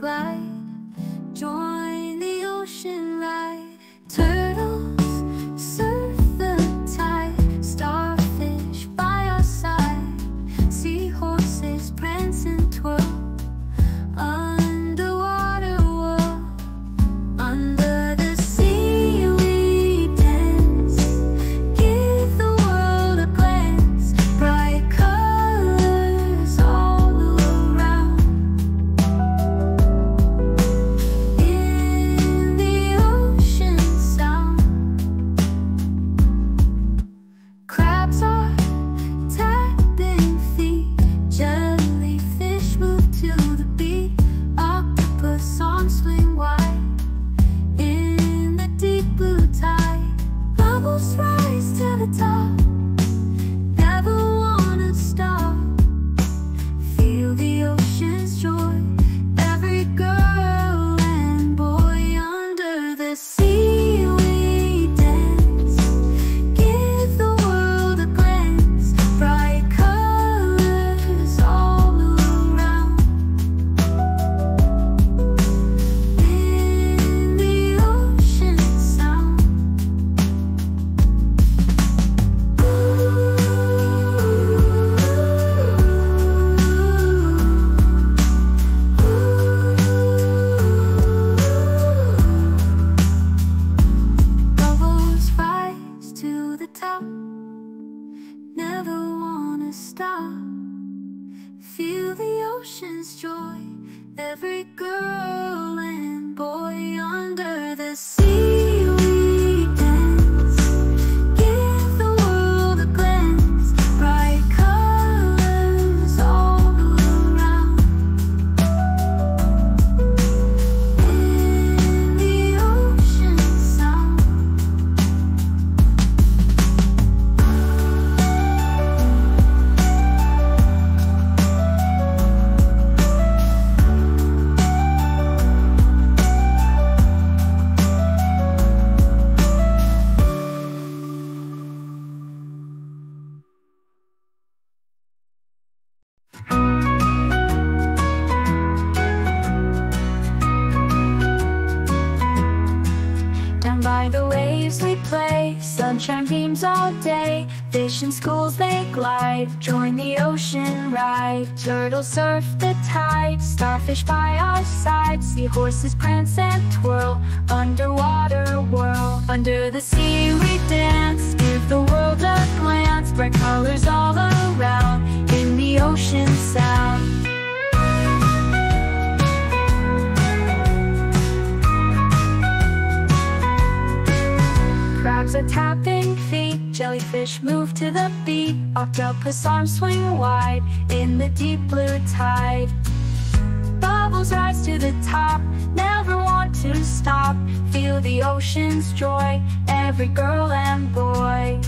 glide, join the ocean ride. Turtles surf the tide, starfish by our side, seahorses prance and twirl, underwater world. Under the sea we dance, give the world a glance, bright colors all around. In the ocean sound, crabs are tapping feet, jellyfish move to the beat, octopus arms swing wide in the deep blue tide. Bubbles rise to the top, never wanna stop. Feel the ocean's joy, every girl and boy.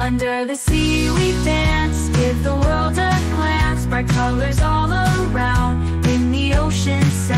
Under the sea we dance, give the world a glance, bright colors all around. In the ocean sound. Bubbles rise to the top, never wanna stop. Feel the ocean's joy, every girl and boy. Under the sea we dance, give the world a glance, bright colors all around. In the ocean sound. Down by the waves we play, sunshine beams all day. Fish in schools they glide, join the ocean ride. Turtles surf the tide, starfish by our side, seahorses prance and twirl, underwater whirl. Under the sea we dance, give the world a glance, bright colors all around. In the ocean sound. Crabs are tapping feet, jellyfish move to the beat, octopus arms swing wide in the deep blue tide. Bubbles rise to the top, never want to stop. Feel the ocean's joy, every girl and boy. Under the sea we dance, give the world a glance, bright colors all around. In the ocean sound.